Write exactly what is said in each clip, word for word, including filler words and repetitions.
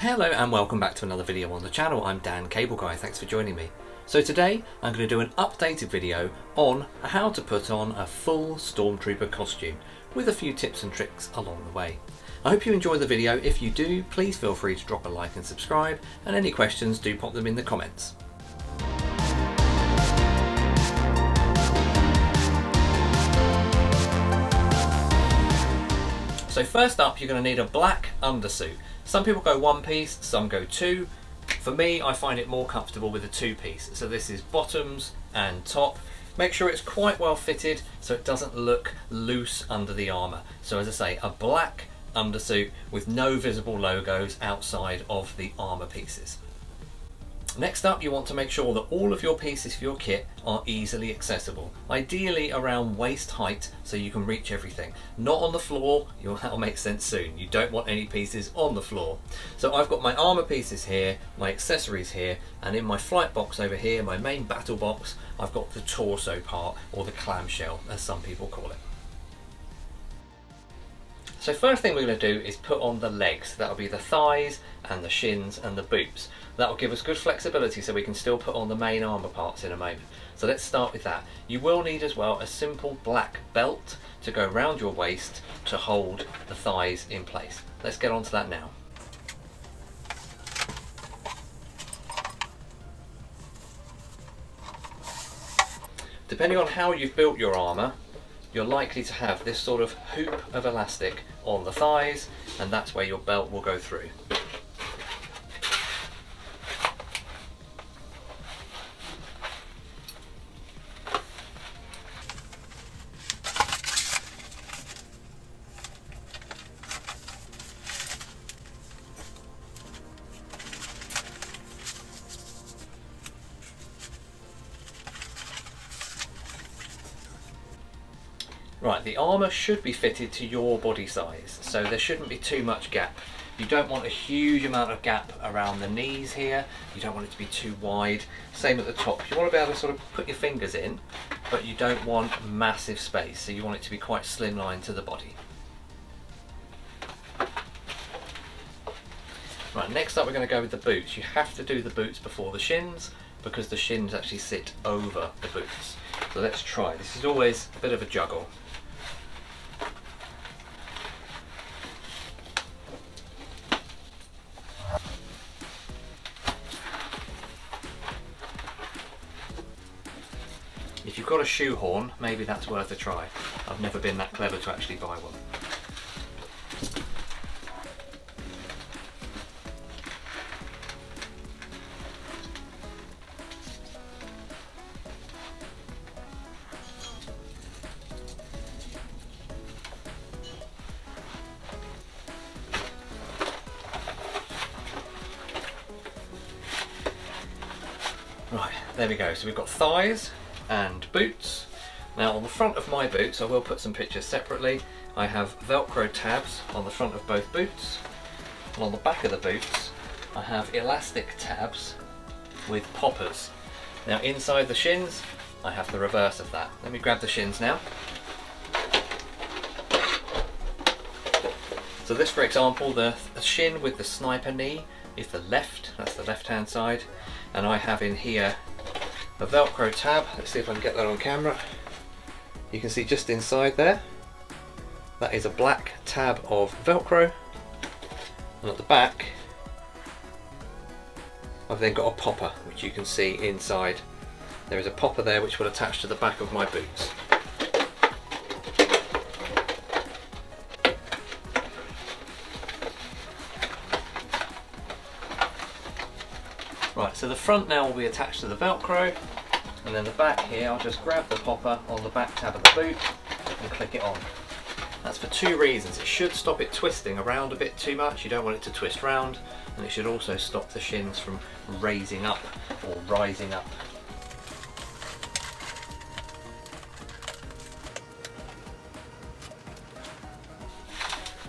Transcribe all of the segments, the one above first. Hello and welcome back to another video on the channel. I'm Dan Cable Guy, thanks for joining me. So today I'm going to do an updated video on how to put on a full Stormtrooper costume with a few tips and tricks along the way. I hope you enjoy the video. If you do, please feel free to drop a like and subscribe, and any questions do pop them in the comments. So first up, you're going to need a black undersuit. Some people go one piece, some go two. For me, I find it more comfortable with a two piece. So this is bottoms and top. Make sure it's quite well fitted so it doesn't look loose under the armour. So as I say, a black undersuit with no visible logos outside of the armour pieces. Next up, you want to make sure that all of your pieces for your kit are easily accessible, ideally around waist height so you can reach everything. Not on the floor, that'll make sense soon. You don't want any pieces on the floor. So I've got my armour pieces here, my accessories here, and in my flight box over here, my main battle box, I've got the torso part, or the clamshell as some people call it. So first thing we're going to do is put on the legs. That'll be the thighs and the shins and the boots. That'll give us good flexibility so we can still put on the main armour parts in a moment. So let's start with that. You will need as well a simple black belt to go around your waist to hold the thighs in place. Let's get onto that now. Depending on how you've built your armour, you're likely to have this sort of hoop of elastic on the thighs, and that's where your belt will go through. Right, the armour should be fitted to your body size, so there shouldn't be too much gap. You don't want a huge amount of gap around the knees here, you don't want it to be too wide. Same at the top, you want to be able to sort of put your fingers in, but you don't want massive space, so you want it to be quite slimline to the body. Right, next up we're going to go with the boots. You have to do the boots before the shins, because the shins actually sit over the boots. So let's try. This is always a bit of a juggle. If you've got a shoehorn, maybe that's worth a try. I've never been that clever to actually buy one. Right, there we go. So we've got thighs and boots. Now on the front of my boots, I will put some pictures separately, I have Velcro tabs on the front of both boots, and on the back of the boots I have elastic tabs with poppers. Now inside the shins I have the reverse of that. Let me grab the shins now. So this, for example, the shin with the sniper knee is the left, that's the left hand side, and I have in here a Velcro tab. Let's see if I can get that on camera. You can see just inside there, that is a black tab of Velcro, and at the back I've then got a popper, which you can see inside. There is a popper there which will attach to the back of my boots. Right, so the front now will be attached to the Velcro, and then the back here, I'll just grab the popper on the back tab of the boot and click it on. That's for two reasons. It should stop it twisting around a bit too much, you don't want it to twist round, and it should also stop the shins from raising up or rising up.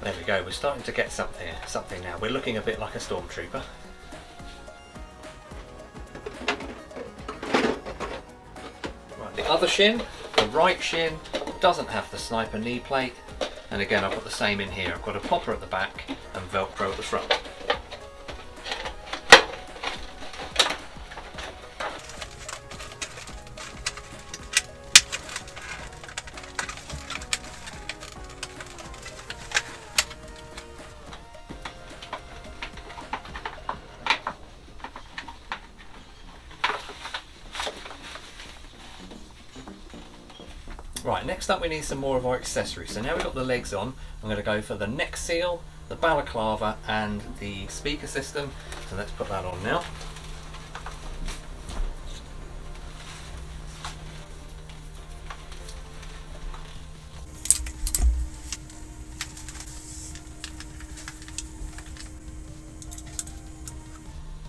There we go, we're starting to get something, something now. We're looking a bit like a Stormtrooper. Other shin, the right shin, doesn't have the sniper knee plate, and again I've got the same in here. I've got a popper at the back and Velcro at the front. Right, next up we need some more of our accessories. So now we've got the legs on, I'm going to go for the neck seal, the balaclava and the speaker system. So let's put that on now.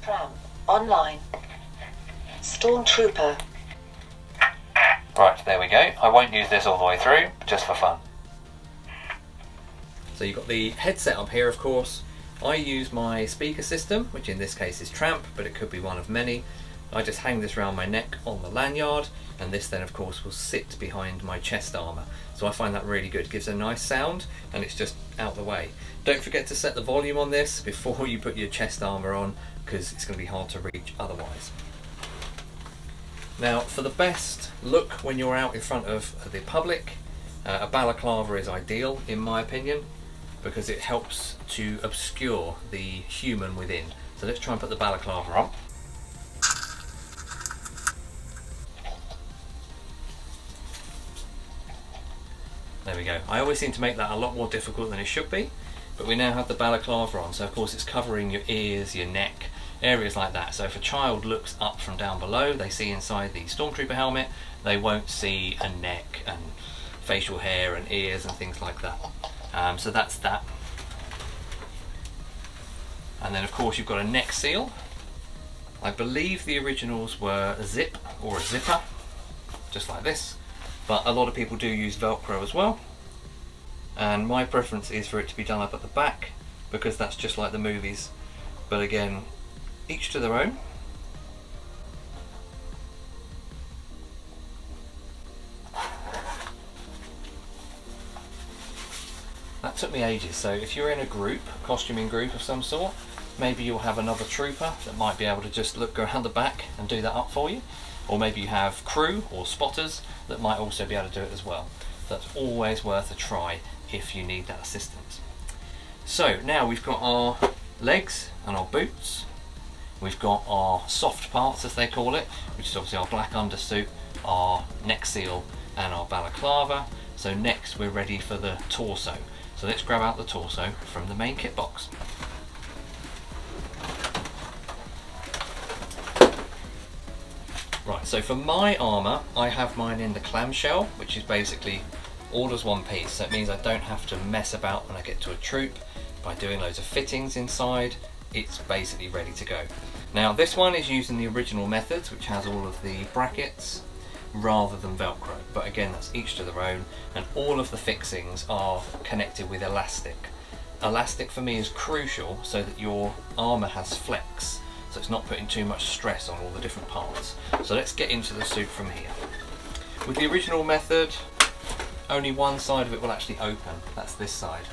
Tramp online. Stormtrooper. Right, there we go. I won't use this all the way through, just for fun. So you've got the headset up here, of course. I use my speaker system, which in this case is Tramp, but it could be one of many. I just hang this round my neck on the lanyard, and this then of course will sit behind my chest armour. So I find that really good. It gives a nice sound, and it's just out the way. Don't forget to set the volume on this before you put your chest armour on, because it's going to be hard to reach otherwise. Now, for the best look when you're out in front of the public, uh, a balaclava is ideal, in my opinion, because it helps to obscure the human within. So let's try and put the balaclava on. There we go. I always seem to make that a lot more difficult than it should be, but we now have the balaclava on, so of course it's covering your ears, your neck, areas like that. So if a child looks up from down below, they see inside the Stormtrooper helmet, they won't see a neck and facial hair and ears and things like that. Um, so that's that. And then of course you've got a neck seal. I believe the originals were a zip or a zipper, just like this, but a lot of people do use Velcro as well. And my preference is for it to be done up at the back, because that's just like the movies. But again, each to their own. That took me ages, so if you're in a group, costuming group of some sort, maybe you'll have another trooper that might be able to just look around the back and do that up for you, or maybe you have crew or spotters that might also be able to do it as well. That's always worth a try if you need that assistance. So now we've got our legs and our boots. We've got our soft parts, as they call it, which is obviously our black undersuit, our neck seal and our balaclava. So next we're ready for the torso. So let's grab out the torso from the main kit box. Right, so for my armour, I have mine in the clamshell, which is basically all as one piece. So it means I don't have to mess about when I get to a troop by doing loads of fittings inside. It's basically ready to go. Now this one is using the original methods, which has all of the brackets rather than Velcro, but again that's each to their own, and all of the fixings are connected with elastic. Elastic for me is crucial so that your armour has flex, so it's not putting too much stress on all the different parts. So let's get into the suit from here. With the original method, only one side of it will actually open, that's this side.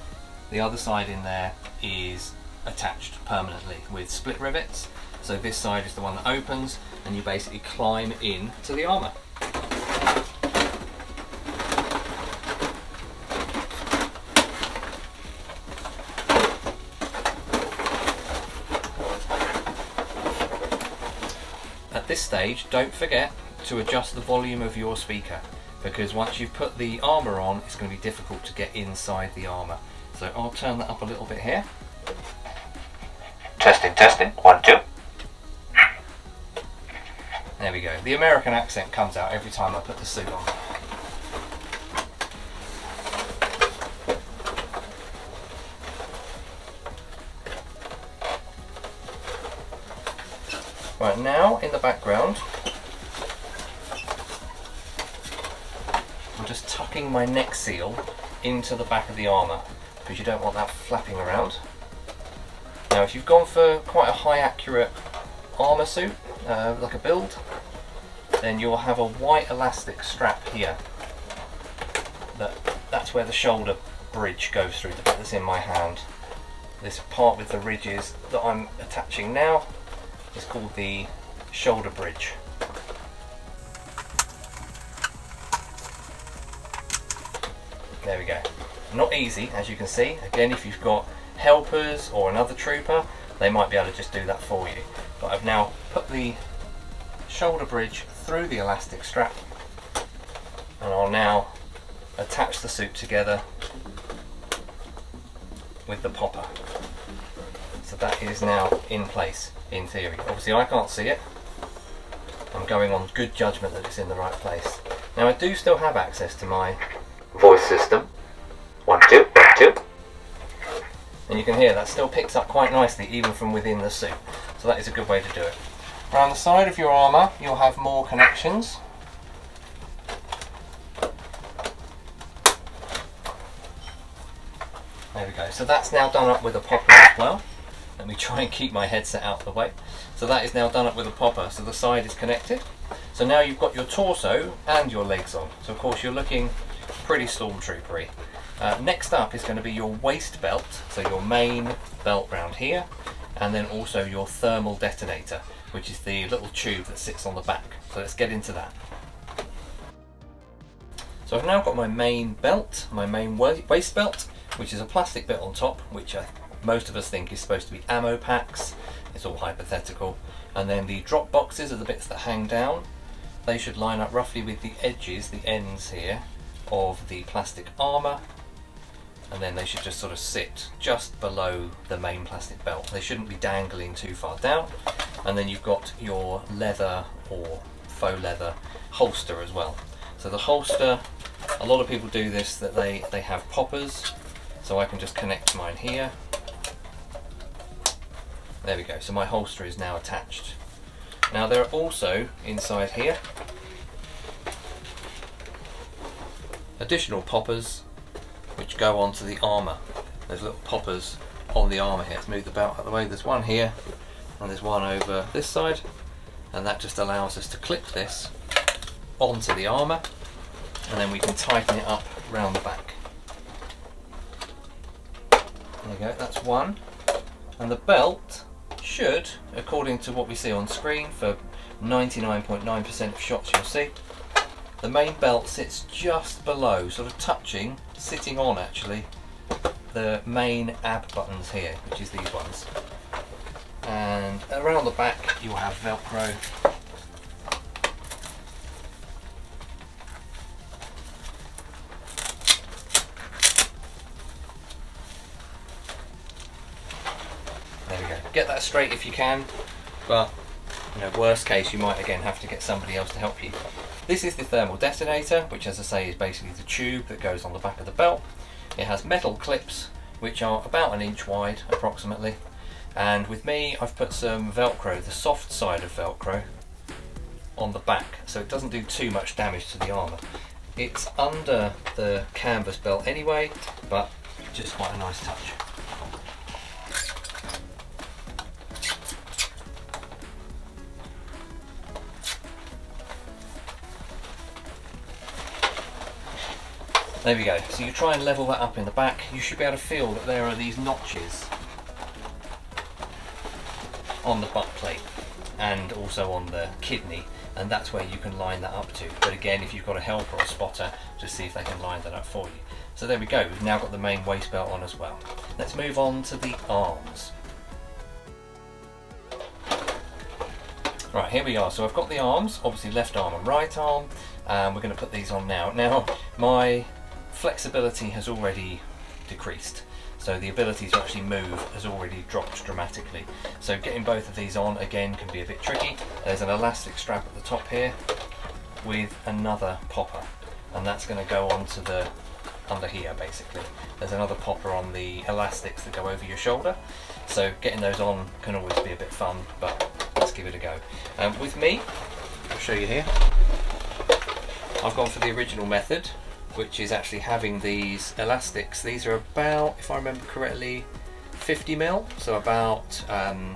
The other side in there is attached permanently with split rivets. So this side is the one that opens and you basically climb in to the armour. At this stage, don't forget to adjust the volume of your speaker, because once you've put the armour on, it's going to be difficult to get inside the armour. So I'll turn that up a little bit here. Testing, testing, one, two. There we go. The American accent comes out every time I put the suit on. Right, now in the background, I'm just tucking my neck seal into the back of the armour, because you don't want that flapping around. Now if you've gone for quite a high accurate armour suit, uh, like a build, then you'll have a white elastic strap here. That, that's where the shoulder bridge goes through, the bit that's in my hand. This part with the ridges that I'm attaching now is called the shoulder bridge. There we go. Not easy, as you can see. Again, if you've got helpers or another trooper, they might be able to just do that for you, but I've now put the shoulder bridge through the elastic strap, and I'll now attach the suit together with the popper. So that is now in place, in theory. Obviously I can't see it. I'm going on good judgment that it's in the right place. Now I do still have access to my voice system. One, two, one, two. And you can hear that still picks up quite nicely even from within the suit. So that is a good way to do it. Around the side of your armour you'll have more connections. There we go, so that's now done up with a popper as well. Let me try and keep my headset out of the way. So that is now done up with a popper, so the side is connected. So now you've got your torso and your legs on. So of course you're looking pretty stormtroopery. Uh, next up is going to be your waist belt, so your main belt round here, and then also your thermal detonator, which is the little tube that sits on the back. So let's get into that. So I've now got my main belt, my main waist belt, which is a plastic bit on top, which I, most of us think is supposed to be ammo packs. It's all hypothetical. And then the drop boxes are the bits that hang down. They should line up roughly with the edges, the ends here, of the plastic armour. And then they should just sort of sit just below the main plastic belt. They shouldn't be dangling too far down. And then you've got your leather or faux leather holster as well. So the holster, a lot of people do this, that they, they have poppers. So I can just connect mine here. There we go, so my holster is now attached. Now there are also, inside here, additional poppers which go onto the armour. There's little poppers on the armour here. Let's move the belt out of the way. There's one here, and there's one over this side, and that just allows us to clip this onto the armour, and then we can tighten it up round the back. There you go, that's one. And the belt should, according to what we see on screen, for ninety-nine point nine percent of shots you'll see, the main belt sits just below, sort of touching, sitting on actually, the main ab buttons here, which is these ones. And around the back you'll have Velcro. Get that straight if you can, but you know, worst case you might again have to get somebody else to help you. This is the thermal detonator, which as I say is basically the tube that goes on the back of the belt. It has metal clips which are about an inch wide approximately, and with me I've put some Velcro, the soft side of Velcro, on the back so it doesn't do too much damage to the armour. It's under the canvas belt anyway, but just quite a nice touch. There we go, so you try and level that up in the back. You should be able to feel that there are these notches on the butt plate and also on the kidney, and that's where you can line that up to. But again, if you've got a helper or a spotter, just see if they can line that up for you. So there we go, we've now got the main waist belt on as well. Let's move on to the arms. Right, here we are, so I've got the arms, obviously left arm and right arm, and we're going to put these on now. Now, my flexibility has already decreased, so the ability to actually move has already dropped dramatically, so getting both of these on again can be a bit tricky. There's an elastic strap at the top here with another popper, and that's going to go onto the under here basically. There's another popper on the elastics that go over your shoulder, so getting those on can always be a bit fun, but let's give it a go. Um, with me, I'll show you here, I've gone for the original method, which is actually having these elastics. These are about, if I remember correctly, fifty mil, so about um,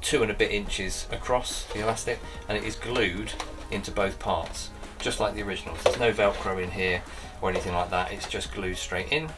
two and a bit inches across the elastic, and it is glued into both parts, just like the original. There's no Velcro in here or anything like that, it's just glued straight in.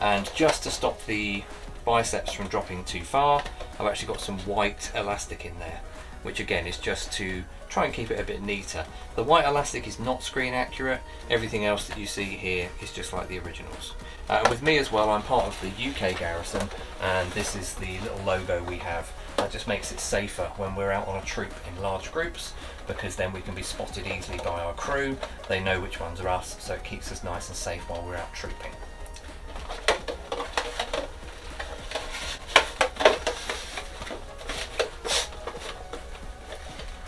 And just to stop the biceps from dropping too far, I've actually got some white elastic in there. which again is just to try and keep it a bit neater. The white elastic is not screen accurate, everything else that you see here is just like the originals. Uh, with me as well, I'm part of the U K Garrison, and this is the little logo we have. That just makes it safer when we're out on a troop in large groups, because then we can be spotted easily by our crew. They know which ones are us, so it keeps us nice and safe while we're out trooping.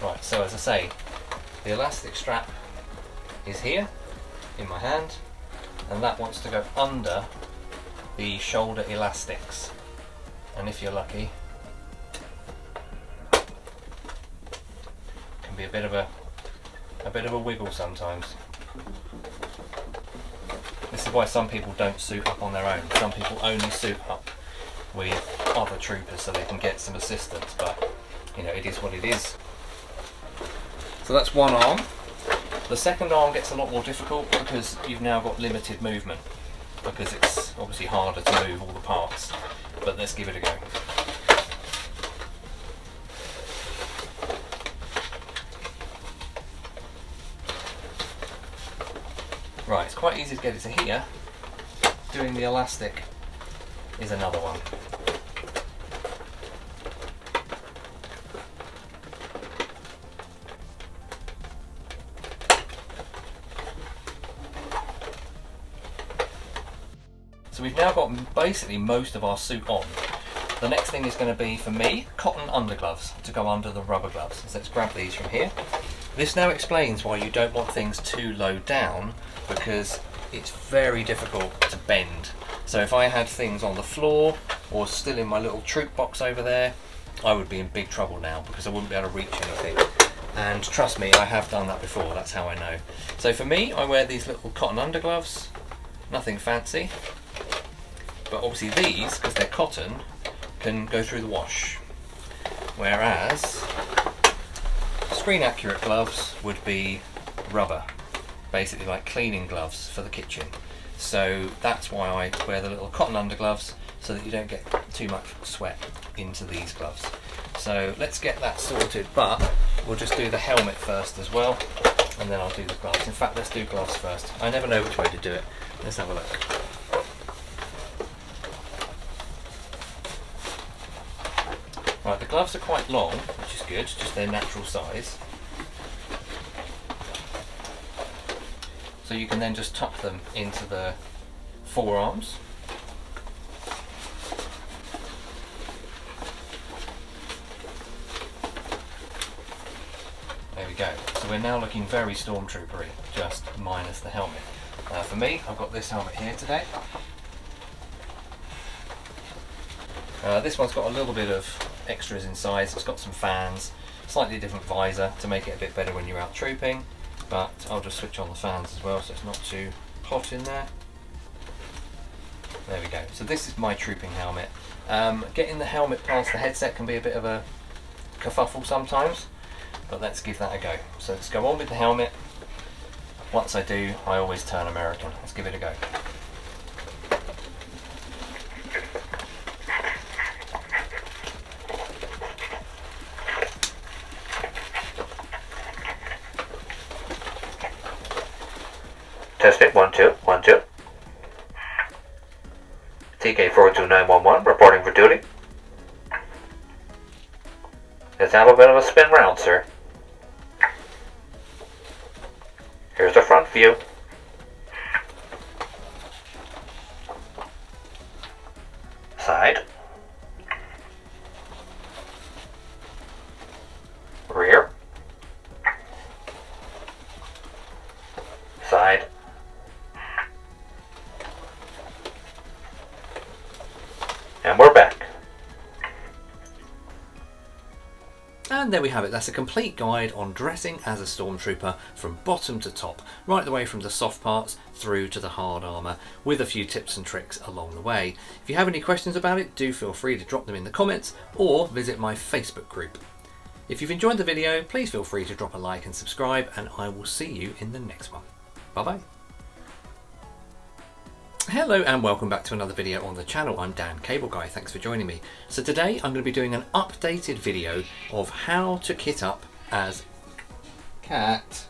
Right, so as I say, the elastic strap is here in my hand, and that wants to go under the shoulder elastics, and if you're lucky, be a bit of a a bit of a wiggle sometimes. This is why some people don't suit up on their own. Some people only suit up with other troopers so they can get some assistance, but you know, it is what it is. So that's one arm. The second arm gets a lot more difficult because you've now got limited movement, because it's obviously harder to move all the parts, but let's give it a go. Right, it's quite easy to get it to here. Doing the elastic is another one. So we've now got basically most of our suit on. The next thing is going to be, for me, cotton undergloves to go under the rubber gloves. So let's grab these from here. This now explains why you don't want things too low down, because it's very difficult to bend. So if I had things on the floor or still in my little troop box over there, I would be in big trouble now because I wouldn't be able to reach anything. And trust me, I have done that before, that's how I know. So for me, I wear these little cotton undergloves, nothing fancy, but obviously these, because they're cotton, can go through the wash. Whereas screen accurate gloves would be rubber, basically like cleaning gloves for the kitchen. So that's why I wear the little cotton undergloves, so that you don't get too much sweat into these gloves. So let's get that sorted, but we'll just do the helmet first as well, and then I'll do the gloves. In fact, let's do gloves first. I never know which way to do it. Let's have a look. Right, the gloves are quite long, which is good, just their natural size. So you can then just tuck them into the forearms. There we go. So we're now looking very Stormtrooper-y, just minus the helmet. Uh, for me, I've got this helmet here today. Uh, this one's got a little bit of extras inside, so it's got some fans, slightly different visor to make it a bit better when you're out trooping, but I'll just switch on the fans as well so it's not too hot in there. There we go, so this is my trooping helmet. Um, getting the helmet past the headset can be a bit of a kerfuffle sometimes, but let's give that a go. So let's go on with the helmet. Once I do, I always turn American. Let's give it a go. Test it, one, two, one, two. T K four two nine one one, reporting for duty. Let's have a bit of a spin round, sir. Here's the front view. Side. Rear. Side. And we're back. And there we have it. That's a complete guide on dressing as a Stormtrooper from bottom to top, right the way from the soft parts through to the hard armour, with a few tips and tricks along the way. If you have any questions about it, do feel free to drop them in the comments or visit my Facebook group. If you've enjoyed the video, please feel free to drop a like and subscribe, and I will see you in the next one. Bye bye. Hello and welcome back to another video on the channel. I'm Dan Cable Guy, thanks for joining me. So today I'm going to be doing an updated video of how to kit up as Cat